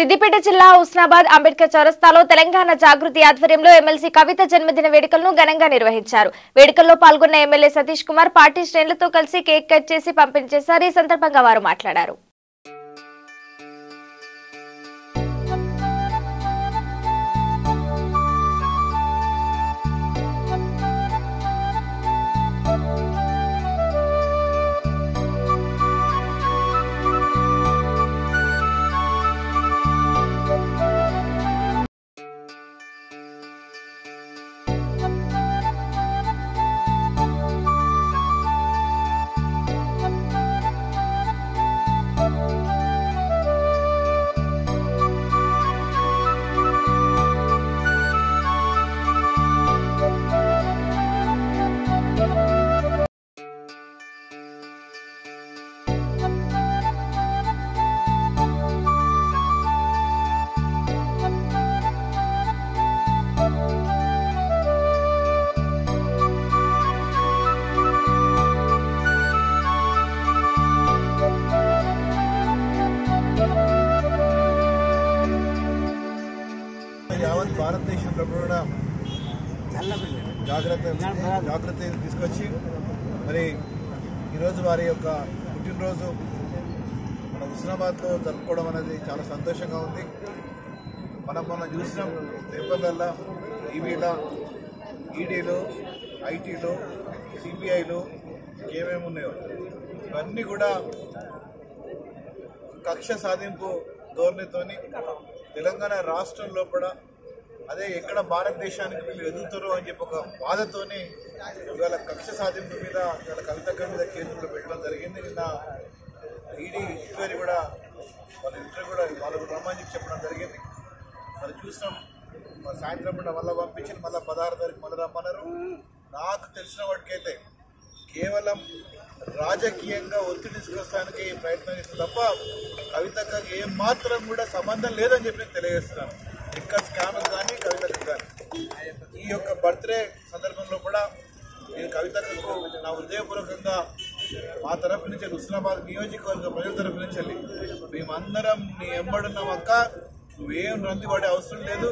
సిద్దిపేట జిల్లా హుస్నాబాద్ అంబేద్కర్ చౌరస్తాలో తెలంగాణ జాగృతి ఆధ్వర్యంలో ఎమ్మెల్సీ కవిత జన్మదిన వేడుకలను ఘనంగా నిర్వహించారు. వేడుకల్లో పాల్గొన్న ఎమ్మెల్యే సతీష్ కుమార్ పార్టీ శ్రేణులతో కలిసి కేక్ కట్ చేసి పంపిణీ చేశారు. ఈ సందర్భంగా వారు మాట్లాడారు. భారతదేశ జాగ్రత్త తీసుకొచ్చి మరి ఈరోజు వారి యొక్క పుట్టినరోజు మన హుస్నాబాద్లో జరుపుకోవడం అనేది చాలా సంతోషంగా ఉంది. మనం చూసిన పేపర్లల్లో టీవీలో ఈడీలో ఐటీలో సిబిఐలో ఏమేమి ఉన్నాయో ఇవన్నీ కూడా కక్ష సాధింపు ధోరణితోని తెలంగాణ రాష్ట్రంలో కూడా అదే ఎక్కడ భారతదేశానికి వీళ్ళు ఎదుగుతారో అని చెప్పి ఒక బాధతోనే ఇవాళ కక్ష సాధింపు మీద ఇవాళ కవితక్క మీద కేసులు పెట్టడం జరిగింది. నిన్న ఈడీ ఎంక్వైరీ కూడా వాళ్ళకు రమ్మని చెప్పడం జరిగింది. మరి చూసినాం సాయంత్రం పూట మళ్ళీ పంపించిన మళ్ళీ 16 తారీఖు మళ్ళీ రమ్మన్నారు. నాకు తెలిసిన వాటికైతే కేవలం రాజకీయంగా ఒత్తిడి తీసుకొస్తానికి ప్రయత్నం చేస్తే తప్ప కవితక్కకి ఏమాత్రం కూడా సంబంధం లేదని చెప్పి నేను తెలియజేస్తున్నాను. ఇంకా స్కామ్లు కానీ కవితకు కానీ ఈ యొక్క బర్త్డే సందర్భంలో కూడా నేను కవితకు నా హృదయపూర్వకంగా మా తరఫు నుంచి హుస్నాబాద్ నియోజకవర్గ ప్రజల తరఫు నుంచి వెళ్ళి మేమందరం నీ ఎంబడున్నామక్క, నువ్వేం రందిపడే అవసరం లేదు,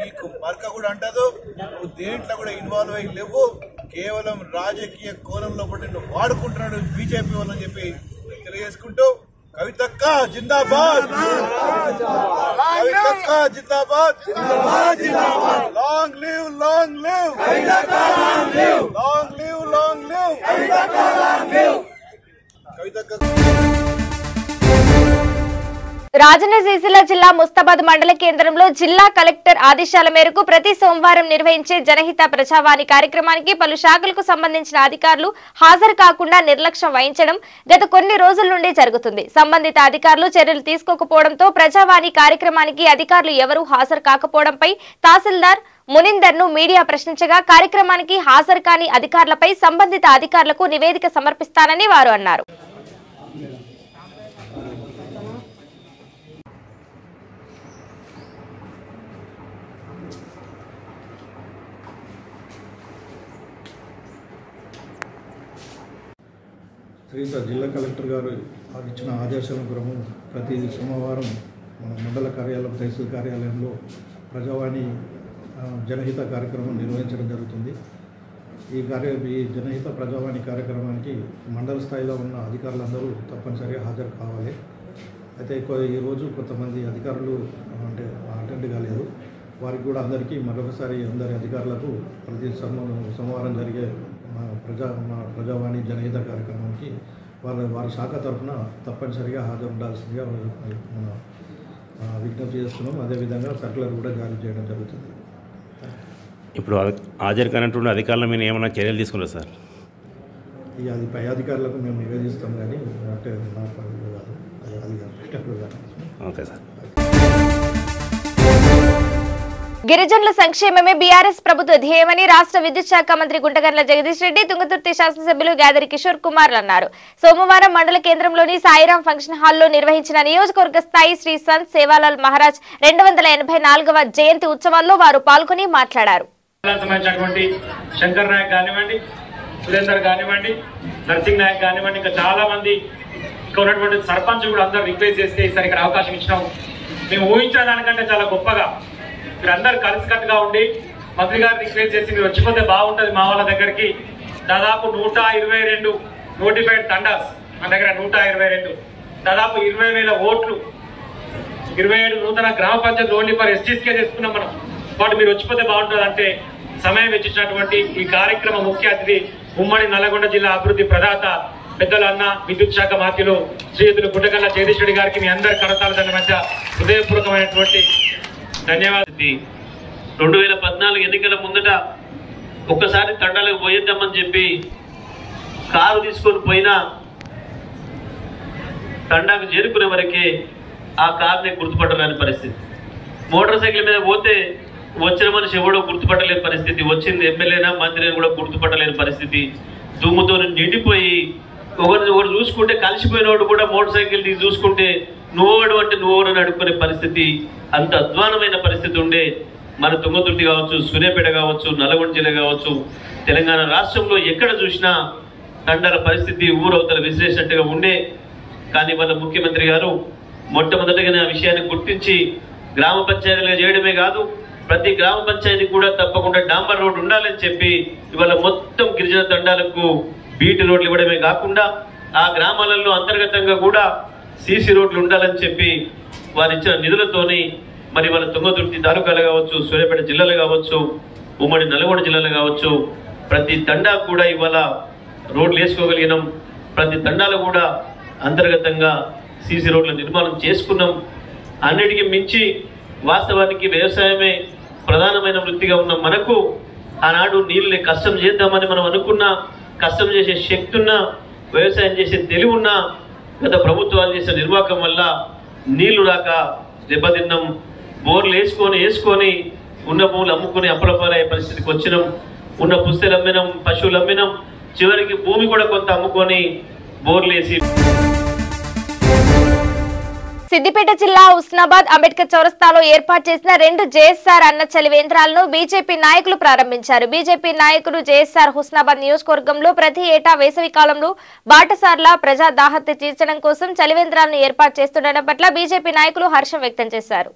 నీకు మరక కూడా అంటదు, నువ్వు దేంట్లో కూడా ఇన్వాల్వ్ అయ్యి లేవు, కేవలం రాజకీయ కోణంలో కూడా నిన్ను వాడుకుంటున్నాడు బీజేపీ వాళ్ళు అని చెప్పి తెలియజేసుకుంటూ కవితక్క జిందాబాద్, కవితక్క జిందాబాద్, long live, long live, long live, long live కవితక్క. రాజన్న సిరిసిల్ల జిల్లా ముస్తాబాద్ మండల కేంద్రంలో జిల్లా కలెక్టర్ ఆదేశాల మేరకు ప్రతి సోమవారం నిర్వహించే జనహిత ప్రజావాణి కార్యక్రమానికి పలు శాఖలకు సంబంధించిన అధికారులు హాజరు కాకుండా నిర్లక్ష్యం వహించడం గత కొన్ని రోజుల నుండి జరుగుతుంది. సంబంధిత అధికారులు చర్యలు తీసుకోకపోవడంతో ప్రజావాణి కార్యక్రమానికి అధికారులు ఎవరూ హాజరు కాకపోవడంపై తహసీల్దార్ మునిందర్ ను మీడియా ప్రశ్నించగా కార్యక్రమానికి హాజరు కాని అధికారులపై సంబంధిత అధికారులకు నివేదిక సమర్పిస్తానని వారు అన్నారు. శ్రీశైలం జిల్లా కలెక్టర్ గారు ఇచ్చిన ఆదేశాల క్రమం ప్రతి సోమవారం మన మండల కార్యాలయం, తహసీల్ కార్యాలయంలో ప్రజావాణి జనహిత కార్యక్రమం నిర్వహించడం జరుగుతుంది. ఈ జనహిత ప్రజావాణి కార్యక్రమానికి మండల స్థాయిలో ఉన్న అధికారులందరూ తప్పనిసరిగా హాజరు కావాలి. అయితే ఈరోజు కొంతమంది అధికారులు అంటే అటెండ్ కాలేదు. వారికి కూడా అందరికీ మరొకసారి అందరి అధికారులకు ప్రతి సోమవారం జరిగే ప్రజావాణి జనహిత కార్యక్రమానికి వారి శాఖ తరఫున తప్పనిసరిగా హాజరు ఉండాల్సిందిగా మనం విజ్ఞప్తి చేస్తున్నాం. అదేవిధంగా సర్కులర్ కూడా జారీ చేయడం జరుగుతుంది. ఇప్పుడు హాజరు కానటువంటి అధికారుల మీద ఏమైనా చర్యలు తీసుకున్నారు సార్? అది పై అధికారులకు మేము నివేదిస్తాం కానీ అంటే మా పనులు కాదు, అధికారులు కాదు. Okay sir. గిరిజనుల సంక్షేమమే బీఆర్ఎస్ ప్రభుత్వ ధ్యేయమని రాష్ట్ర విద్యుత్ శాఖ మంత్రి గుంటకర్ల జగదీష్ రెడ్డి, తుంగతుర్తి శాసనసభ్యులు గాదరి కిషోర్ కుమార్ అన్నారు. సోమవారం మండల కేంద్రంలోని సాయిరాం ఫంక్షన్ హాల్లో నిర్వహించిన నియోజకవర్గ స్థాయి శ్రీ సంత్ సేవాలాల్ మహారాజ్ 284వ జయంతి ఉత్సవాల్లో వారు పాల్గొని మాట్లాడారు. శంకర్ నాయక్ కానివ్వండి, సురేందర్ కానివ్వండి, నర్సింగ్ నాయక్ కానివ్వండి, ఇంకా చాలా మంది ఇక్కడ ఉన్నటువంటి సర్పంచ్ కూడా అందరూ రిక్వెస్ట్ చేస్తే ఈసారి ఇక్కడ అవకాశం ఇచ్చినాం मैं ऊहिंचा दानिकंटे चाला गोप्पगा మీరందరూ కలిసికట్టుగా ఉండి మంత్రి గారు రిక్వెస్ట్ చేసి మీరు వచ్చిపోతే బాగుంటది మా వాళ్ళ దగ్గరికి దాదాపు 122 నోటిఫైడ్ టెండర్స్ మన దగ్గర 122 దాదాపు 20000 ఓట్లు 27 నూతన గ్రామ పంచాయతీ ఓన్లీ ఫర్ ఎస్టీస్ కే చేసుకున్నాం మనం వాటి మీరు వచ్చిపోతే బాగుంటది అంటే సమయం వెచ్చినటువంటి ఈ కార్యక్రమ ముఖ్య అతిథి ఉమ్మడి నల్లగొండ జిల్లా అభివృద్ధి ప్రదాత పెద్దల అన్న విద్యుత్ శాఖ మాతిలో శ్రీయుతులు గుట్టకల్ల జయదీశ్వరి గారికి మీ అందరి కరతాళ దండ మధ్య హృదయపూర్వకమైనటువంటి ధన్యవాదాలు 2014 ఎన్నికల ముందట ఒక్కసారి తండాలకు పోయేద్దామని చెప్పి కారు తీసుకొని పోయినా తండాకు చేరుకునే వరకే ఆ కారుని గుర్తుపట్టలేని పరిస్థితి మోటార్ సైకిల్ మీద పోతే వచ్చిన మనిషి ఎవడో గుర్తుపట్టలేని పరిస్థితి వచ్చింది ఎమ్మెల్యేనా మంత్రిని కూడా గుర్తుపట్టలేని పరిస్థితి దుమ్ముతో నిండిపోయి ఒకరు చూసుకుంటే కలిసిపోయినోడు కూడా మోటార్ సైకిల్ తీసి చూసుకుంటే నువ్వోడు అంటే నువ్వోడు నడుపుకునే పరిస్థితి అంత అధ్వానమైన పరిస్థితి ఉండే మన తుంగతుర్తి కావచ్చు సూర్యాపేట కావచ్చు నల్లగొండ జిల్లా కావచ్చు తెలంగాణ రాష్ట్రంలో ఎక్కడ చూసినా తండాల పరిస్థితి ఊరవతలు విసిరేసినట్టుగా ఉండే కానీ మన ముఖ్యమంత్రి గారు మొట్టమొదటిగా ఆ విషయాన్ని గుర్తించి గ్రామ పంచాయతీలుగా చేయడమే కాదు ప్రతి గ్రామ పంచాయతీ కూడా తప్పకుండా డాంబర్ రోడ్డు ఉండాలని చెప్పి ఇవాళ మొత్తం గిరిజన తండాలకు బీటీ రోడ్లు ఇవ్వడమే కాకుండా ఆ గ్రామాలలో అంతర్గతంగా కూడా సీసీ రోడ్లు ఉండాలని చెప్పి వారు ఇచ్చిన నిధులతోని మరి వాళ్ళ తుంగతుర్తి తాలూకాలు కావచ్చు సూర్యాపేట జిల్లాలు కావచ్చు ఉమ్మడి నల్గొండ జిల్లాలు కావచ్చు ప్రతి తండా కూడా ఇవాళ రోడ్లు వేసుకోగలిగినాం ప్రతి తండాలు కూడా అంతర్గతంగా సీసీ రోడ్ల నిర్మాణం చేసుకున్నాం అన్నిటికీ మించి వాస్తవానికి వ్యవసాయమే ప్రధానమైన వృత్తిగా ఉన్న మనకు ఆనాడు నీళ్ళని కష్టం చేద్దామని మనం అనుకున్న కష్టం చేసే శక్తి ఉన్నా వ్యవసాయం చేసే తెలివి ఉన్నా గత ప్రభుత్వాలు చేసే నిర్వాహకం వల్ల నీళ్లు రాక దెబ్బతిన్నాం బోర్లు వేసుకొని ఉన్న భూములు అమ్ముకుని అప్పలపాలయ్యే పరిస్థితికి వచ్చినాం ఉన్న పుస్తలు అమ్మినాం పశువులు అమ్మినాం చివరికి భూమి కూడా కొంత అమ్ముకొని బోర్లు వేసి సిద్దిపేట జిల్లా హుస్నాబాద్ అంబేద్కర్ చౌరస్తాలో ఏర్పాటు చేసిన 2 జేఎస్ఆర్ అన్న చలివేంద్రాలను బీజేపీ నాయకులు ప్రారంభించారు. బీజేపీ నాయకులు జేఎస్ఆర్ హుస్నాబాద్ నియోజకవర్గంలో ప్రతి ఏటా వేసవి కాలంలో బాటసార్ల ప్రజా దాహత్య తీర్చడం కోసం చలివేంద్రాలను ఏర్పాటు చేస్తుండడం పట్ల బీజేపీ నాయకులు హర్షం వ్యక్తం చేశారు.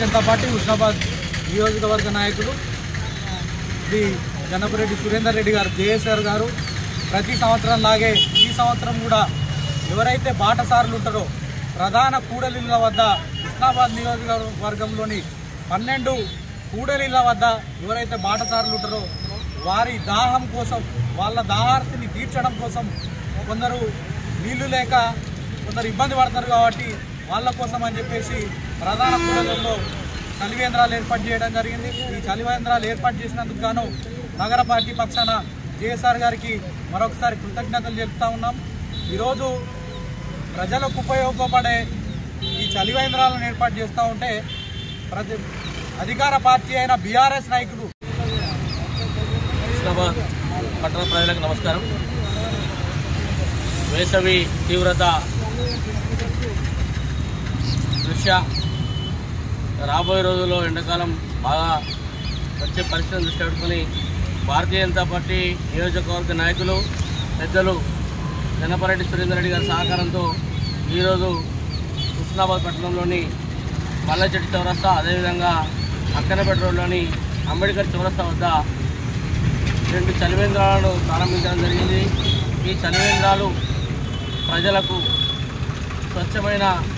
जनता पार्टी హుస్నాబాద్ నియోజకవర్గ నాయకులు శ్రీ జనపరెడ్డి సురేందర్ రెడ్డి గారు జేఎస్ఆర్ గారు ప్రతి సంవత్సరం లాగే ఈ సంవత్సరం కూడా ఎవరైతే బాటసారులు ఉంటారో ప్రధాన కూడలిళ్ళ వద్ద హుస్నాబాద్ నియోజకవర్గంలోని 12 కూడలిళ్ళ వద్ద ఎవరైతే బాటసారులు ఉంటారో వారి దాహం కోసం వాళ్ళ దాహార్తిని తీర్చడం కోసం కొందరు నీళ్లు లేక కొందరు ఇబ్బంది పడతారు కాబట్టి వాళ్ళ కోసం అని చెప్పేసి ప్రధాన కూడలలో చలివేంద్రాలు ఏర్పాటు చేయడం జరిగింది. ఈ చలివేంద్రాలు ఏర్పాటు చేసినందుకు గాను నగర పార్టీ పక్షాన జేఎస్ఆర్ గారికి మరొకసారి కృతజ్ఞతలు చెప్తా ఉన్నాం. ఈరోజు ప్రజలకు ఉపయోగపడే ఈ చలివేంద్రాలను ఏర్పాటు చేస్తూ ఉంటే ప్రతి అధికార పార్టీ అయిన బీఆర్ఎస్ నాయకులు పట్టణ ప్రజలకు నమస్కారం. వేసవి తీవ్రత దృష్ట్యా రాబోయే రోజుల్లో ఎండాకాలం బాగా వచ్చే పరిస్థితులను దృష్టి పెట్టుకొని భారతీయ జనతా పార్టీ నియోజకవర్గ నాయకులు పెద్దలు జనపరెడ్డి సురేందర్ రెడ్డి గారి సహకారంతో ఈరోజు హుస్నాబాద్ పట్టణంలోని మల్లచెట్టు చౌరస్తా అదేవిధంగా అక్కనపేట రోడ్లోని అంబేద్కర్ చౌరస్తా వద్ద 2 చలివేంద్రాలను ప్రారంభించడం జరిగింది. ఈ చలివేంద్రాలు ప్రజలకు స్వచ్ఛమైన